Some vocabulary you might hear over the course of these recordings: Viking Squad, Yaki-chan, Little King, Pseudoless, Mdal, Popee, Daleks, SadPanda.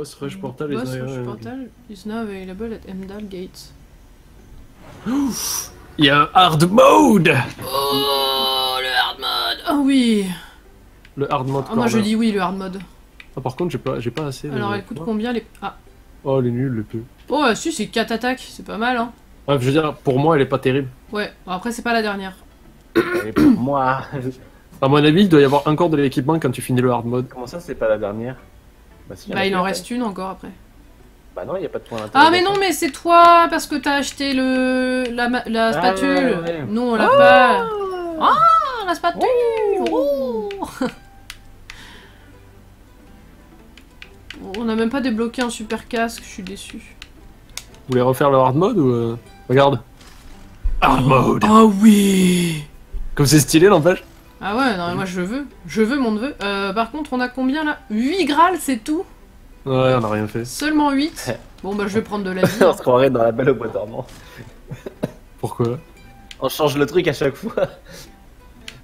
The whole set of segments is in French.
boss rush portal is now available. Boss rush portal is now available at Mdal gates. Il y a un hard mode. Oh, le hard mode. Ah oui. Le hard mode. Ah, moi je dis oui, le hard mode. Ah, par contre, j'ai pas assez. Alors, elle coûte combien les... Ah. Oh, elle est nulle, le peu. Oh, si, c'est 4 attaques, c'est pas mal, hein. Ouais, je veux dire, pour moi, elle est pas terrible. Ouais, bon, après, c'est pas la dernière. Et pour moi... À mon avis, il doit y avoir encore de l'équipement quand tu finis le hard mode. Comment ça, c'est pas la dernière? Bah, si, bah il en reste une encore après. Bah non, il n'y a pas de point d'intérêt. Ah mais non, mais c'est toi, parce que t'as acheté le... la spatule. Ah, ouais, ouais. Non, on l'a pas. Ah, la spatule. Oh. Oh. On n'a même pas débloqué un super casque, je suis déçu. Vous voulez refaire le hard mode ou... Regarde. Hard mode. Ah oui. Comme c'est stylé, n'empêche. Ah ouais, non mais moi je veux. Je veux mon neveu. Par contre, on a combien là? 8 Graal, c'est tout? Ouais, on a rien fait. Seulement 8? Bon bah je vais prendre de la vie. On se croirait dans la belle au bois dormant. Pourquoi? On change le truc à chaque fois.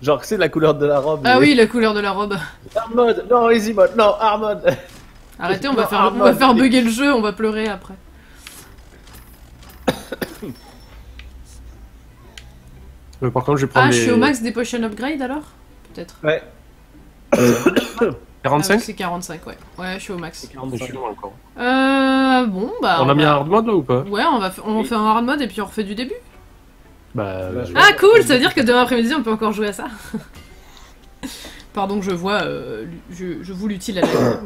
Genre c'est la couleur de la robe. Ah oui, la couleur de la robe. Hard mode, non easy mode, non hard mode. Arrêtez, on va faire bugger le jeu, on va pleurer après. Par contre, je vais prendre. Ah, je suis au max des potions upgrade alors? Peut-être. Ouais. 45? Ah, oui, c'est 45, ouais. Ouais, je suis au max. 45. Je suis loin encore. Bon, bah. On a mis un hard mode là ou pas? Ouais, on fait un hard mode et puis on refait du début. Bah. Ah, cool! Ça veut dire que demain après-midi, on peut encore jouer à ça. Pardon, je vois. Je vous l'utile à la fin.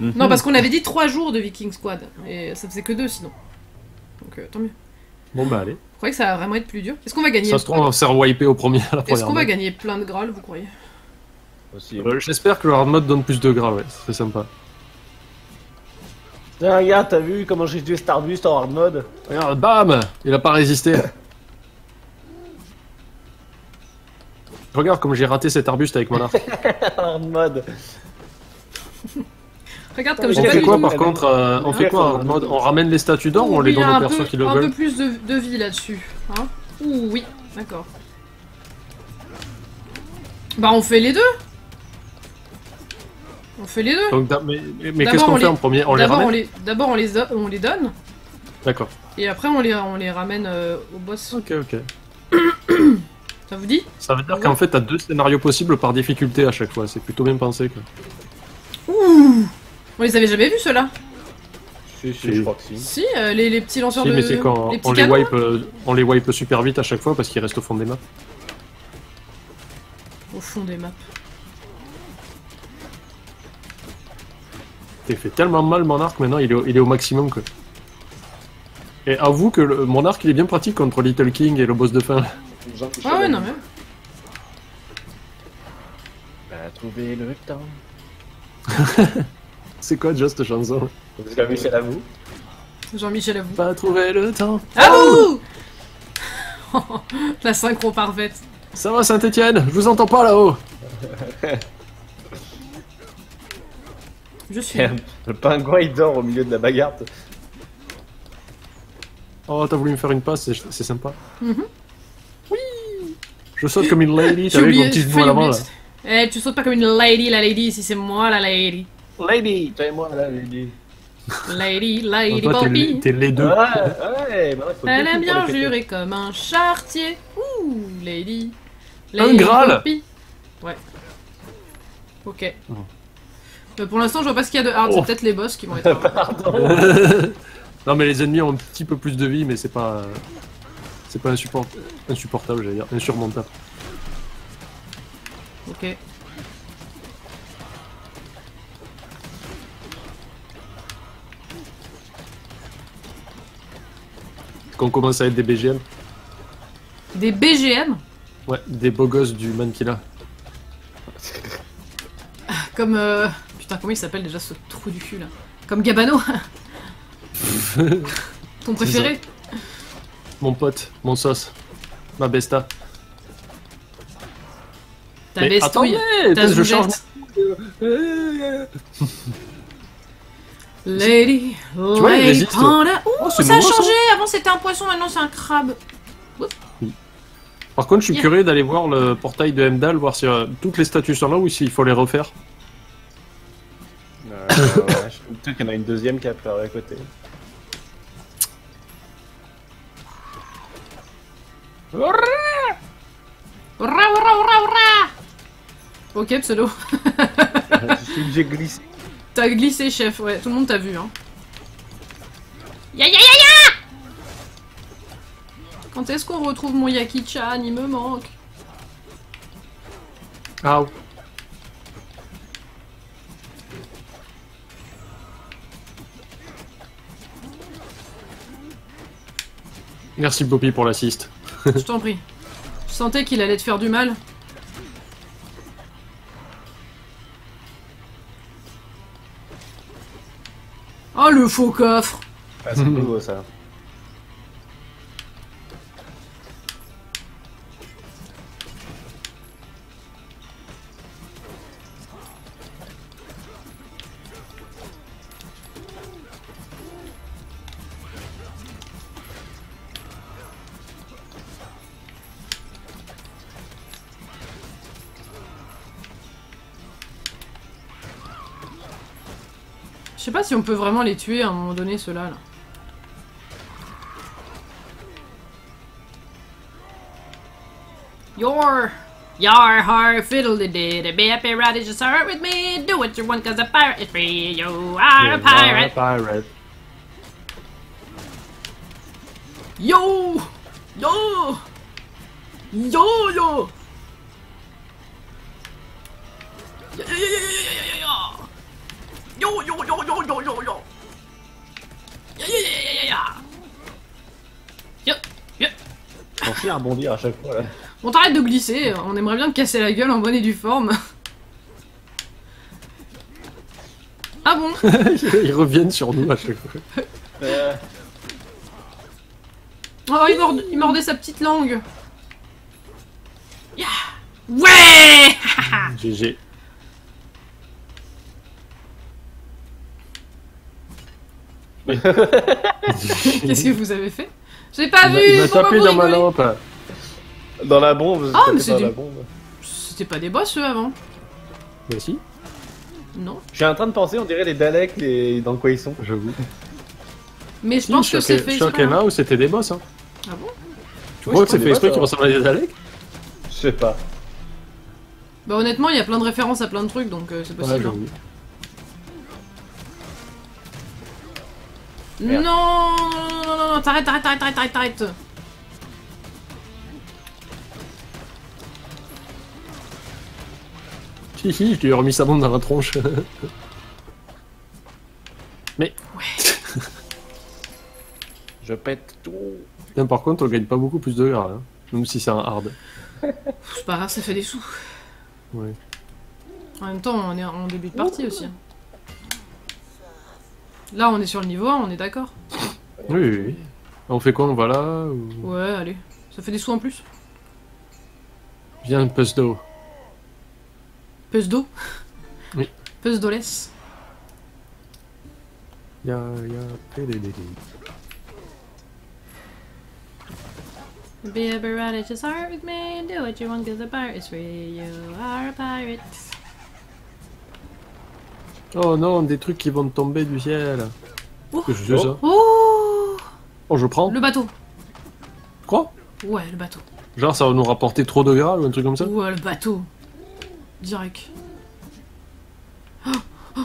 Non, parce qu'on avait dit 3 jours de Viking Squad. Et ça faisait que 2 sinon. Donc, tant mieux. Bon, bah, allez. Vous croyez que ça va vraiment être plus dur? Est-ce qu'on va gagner? Ça se trouve, on va se faire wiper au premier, à la première. Est-ce qu'on va gagner plein de Graal, vous croyez? J'espère que le hard mode donne plus de Graal, ouais, c'est sympa. Tiens, regarde, t'as vu comment j'ai tué cet arbuste en hard mode? Regarde, bam! Il a pas résisté. Regarde comme j'ai raté cet arbuste avec mon arc. Hard mode. Regarde comme j'ai pas fait quoi par contre? On fait quoi hard mode? On ramène les statues d'or ou on les donne aux personnes qui le veulent? Un peu plus de vie là-dessus. Hein? Ouh oui, d'accord. Bah on fait les deux. On fait les deux. Donc, mais qu'est-ce qu'on fait en premier? On les ramène. D'abord on les donne. D'accord. Et après on les ramène au boss. Ok, ok. Ça vous dit? Ça veut dire qu'en fait t'as 2 scénarios possibles par difficulté à chaque fois. C'est plutôt bien pensé quoi. Ouh! On les avait jamais vus ceux-là? Si, je crois que si. Si, les petits lanceurs de... Si, mais c'est quand on les wipe super vite à chaque fois parce qu'ils restent au fond des maps. Au fond des maps. T'es fait tellement mal mon arc maintenant, il est au maximum quoi. Et avoue que mon arc il est bien pratique contre Little King et le boss de fin. Ah ouais, non mais... Bah, trouver le temps. C'est quoi déjà cette chanson? Jean-Michel Avou. Jean-Michel Avou. Pas trouver le temps. Avou. La synchro parfaite. Ça va Saint-Etienne? Je vous entends pas là-haut. Je suis... Le pingouin il dort au milieu de la bagarre. Oh t'as voulu me faire une passe, c'est sympa. Oui. Je saute comme une lady, t'as vu mon petit bout à l'avant là. Eh, tu sautes pas comme une lady, la lady, si c'est moi la lady. Lady, toi et moi la lady. Lady, lady, toi, Popee. T'es les deux. Ouais, bah ouais, faut elle aime bien jurer comme un chartier. Ouh, lady. Lady un Graal Popee. Ouais. Ok. Oh. Pour l'instant, je vois pas ce qu'il y a de hard, c'est peut-être les boss qui vont être hard. Pardon. Non, mais les ennemis ont un petit peu plus de vie, mais c'est pas. C'est pas insupportable, j'allais dire. Insurmontable. Ok. Qu'on commence à être des BGM. Des BGM? Ouais, des beaux gosses du mannequinat. Comme... Putain, comment il s'appelle déjà ce trou du cul là? Comme Gabano. Ton préféré? Mon pote, mon sauce, ma besta. Ta bestouille, ta zoujette. Lady, lady panda. Ouh, ça a changé. Avant c'était un poisson, maintenant c'est un crabe. Par contre, je suis curieux d'aller voir le portail de Mdal, voir si toutes les statues sont là ou s'il faut les refaire. Peut-être qu'il y en a une deuxième qui apparaît à côté. Hurrah! Hurrah, hurrah, hurrah, hurrah! Ok, pseudo. J'ai glissé. T'as glissé, chef, ouais, tout le monde t'a vu, hein. Ya ya ya ya! Quand est-ce qu'on retrouve mon Yaki-chan? Il me manque. Ah. Merci Popee pour l'assist. Je t'en prie. Je sentais qu'il allait te faire du mal. Oh le faux coffre! Ah, c'est nouveau ça. Je sais pas si on peut vraiment les tuer à un moment donné, ceux-là, là. Your heart fiddle did it, be happy right as you start with me, do what you want cause a pirate is free, you are a pirate. Yo! Yo! Yo yo! Yo yo yo yo yo yo yo. Ya ya ya ya ya. Yep yep. On fait un bondir à chaque fois là. On t'arrête de glisser, on aimerait bien te casser la gueule en bonne et due forme. Ah bon. Ils reviennent sur nous à chaque fois. Oh, il mordait sa petite langue. Yeah. Ouais. GG. Qu'est-ce que vous avez fait? J'ai pas vu. Il m'a tapé dans ma lampe. Dans la bombe. Ah mais c'était des... C'était pas des boss eux avant. Mais si. Non. Je suis en train de penser, on dirait les Daleks, les... dans quoi ils sont, j'avoue. Mais je pense que c'est fait exprès. Shock ou c'était des boss hein. Ah bon? Tu crois que c'est fait exprès qui ressemble à des Daleks? Je sais pas. Bah honnêtement il y a plein de références à plein de trucs donc c'est possible. Ouais, non, non, t'arrête. Si, je lui ai remis sa bombe dans la tronche. Mais... Ouais. Je pète tout. Bien, par contre, on gagne pas beaucoup plus de dollars, hein, même si c'est un hard. C'est pas grave, ça fait des sous. Ouais. En même temps, on est en début de partie aussi. Là, on est sur le niveau 1, on est d'accord? Oui, oui, oui. On fait quoi? On va là ou... Ouais, allez. Ça fait des sous en plus. Viens, puzzle d'eau. Puzzle d'eau? Oui. Puzzle d'eau laisse. Y'a... Be a pirate, just start with me, do what you want, cause the pirate is free, you are a pirate. Oh non, des trucs qui vont tomber du ciel. Oh. Que je sais ça. Oh. Oh, je prends. Le bateau. Quoi? Ouais, le bateau. Genre, ça va nous rapporter trop de gras ou un truc comme ça? Ouais, le bateau. Direct. Oh. Oh.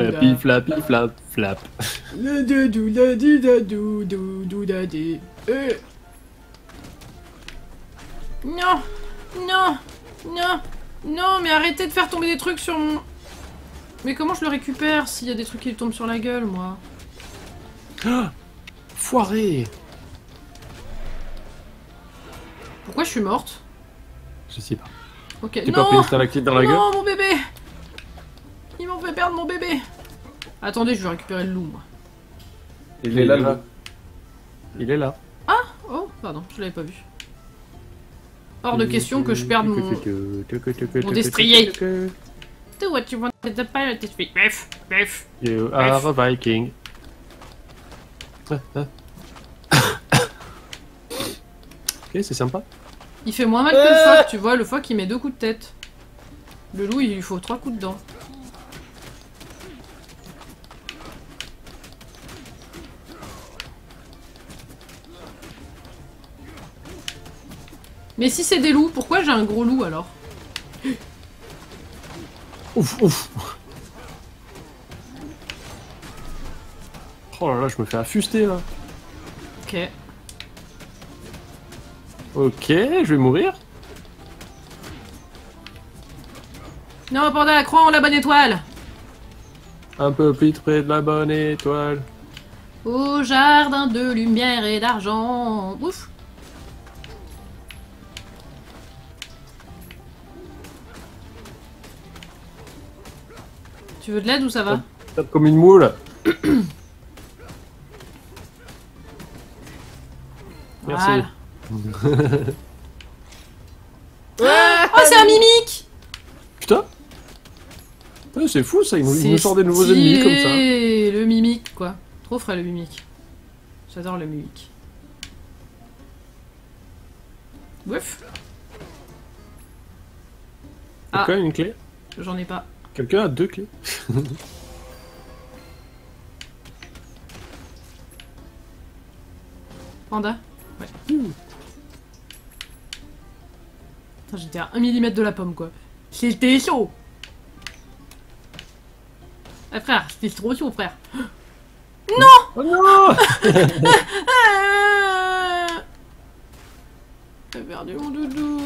Flappy, flappy, flap, flap. Le doudou, la di, da, doudou, da, di. Non. Non, non, non, mais arrêtez de faire tomber des trucs sur mon... Mais comment je le récupère s'il y a des trucs qui lui tombent sur la gueule, moi? Ah, foiré. Pourquoi je suis morte? Je sais pas. Ok, non, pas payé, la dans la gueule. Non, mon bébé. Ils m'ont fait perdre mon bébé. Attendez, je vais récupérer le loup, moi. Il est là, là. Il est là. Ah, oh, pardon, je l'avais pas vu. Hors de question que je perde mon destrier. Do what you want with the pirate is free. Bref, bref. You are a Viking. Ok, c'est sympa. Il fait moins mal que le phoque, tu vois. Le phoque, il met 2 coups de tête. Le loup, il lui faut 3 coups de dents. Mais si c'est des loups, pourquoi j'ai un gros loup alors? Ouf, ouf. Oh là là, je me fais affuster là. Ok. Ok, je vais mourir. Non, Panda, crois en la bonne étoile. Un peu plus près de la bonne étoile. Au jardin de lumière et d'argent. Ouf. Tu veux de l'aide ou ça va? Je tape comme une moule. Merci. Oh, c'est un mimique! Putain! Ouais, c'est fou ça, il nous sort des nouveaux ennemis comme ça. Le mimique quoi. Trop frais le mimique. J'adore le mimique. Ouf! Ah. Quelqu'un a une clé? J'en ai pas. Quelqu'un a 2 clés? Panda? Ouais. J'étais à 1 mm de la pomme quoi. C'était chaud. Ah frère, c'était trop chaud frère. Non. Oh non. J'ai perdu mon doudou.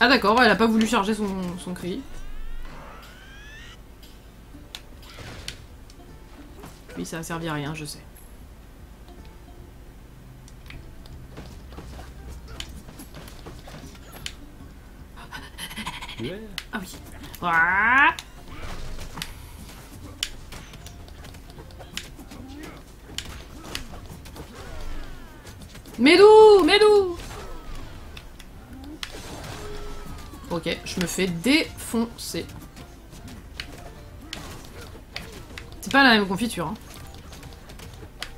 Ah d'accord, elle a pas voulu charger son cri. Oui, ça a servi à rien, je sais. Ouais. Ah oui. Ah. Médou, Médou. Ok, je me fais défoncer. C'est pas la même confiture, hein.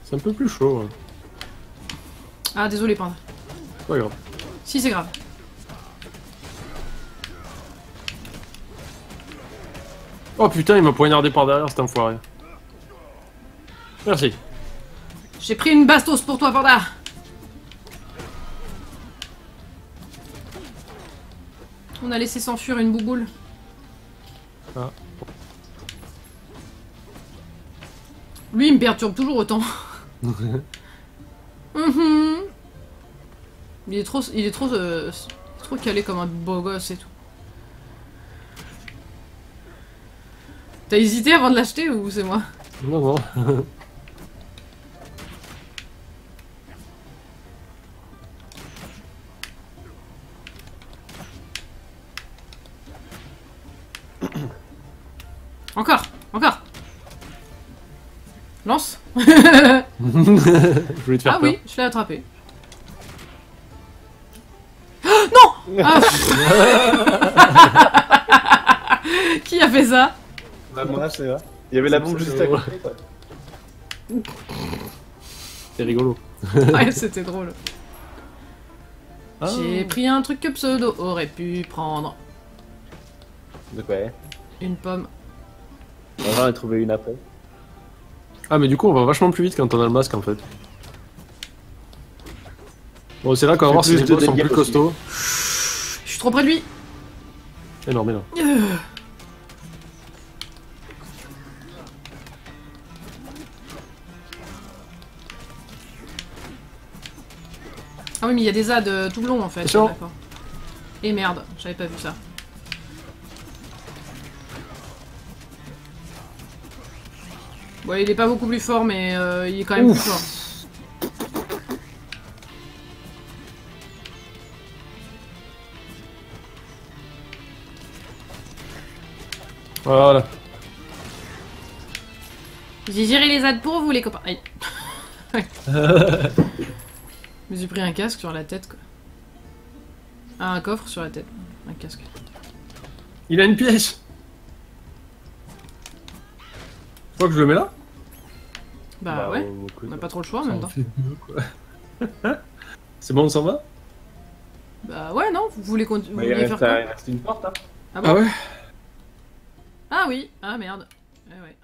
C'est un peu plus chaud, ouais. Ah, désolé, Panda. Pas grave. Si, c'est grave. Oh putain, il m'a poignardé par derrière, c'est un enfoiré. Merci. J'ai pris une bastos pour toi, Panda. On a laissé s'enfuir une bouboule. Ah. Lui, il me perturbe toujours autant. Il est trop calé comme un beau gosse et tout. T'as hésité avant de l'acheter ou c'est moi? Non, non. Encore, encore. Lance. Je voulais te faire peur. Ah oui, je l'ai attrapé. Non. Ah. Qui a fait ça? Bah moi, c'est vrai. Il y avait la bombe juste à côté. C'est rigolo. Ouais, c'était drôle. Ah. J'ai pris un truc que Pseudo aurait pu prendre. De quoi? Une pomme. On va en trouver une après. Ah mais du coup on va vachement plus vite quand on a le masque en fait. Bon c'est là qu'on va voir si les deux sont plus costauds. Je suis trop près de lui. Énorme, énorme. Ah oui mais il y a des ZAD tout blond en fait. D'accord. Et merde, j'avais pas vu ça. Bon, il est pas beaucoup plus fort, mais il est quand même plus fort. Voilà. J'ai géré les ZAD pour vous, les copains. Aïe. Je me suis pris un casque sur la tête, quoi. Ah, un coffre sur la tête. Un casque. Il a une pièce. Je crois que je le mets là. Bah ouais, on n'a pas trop le choix en même temps. C'est bon, on s'en va. Bah ouais, non, vous voulez continuer. Bah, il reste une porte, hein. Ah, bon. Ah ouais. Ah oui, ah merde. Eh ouais.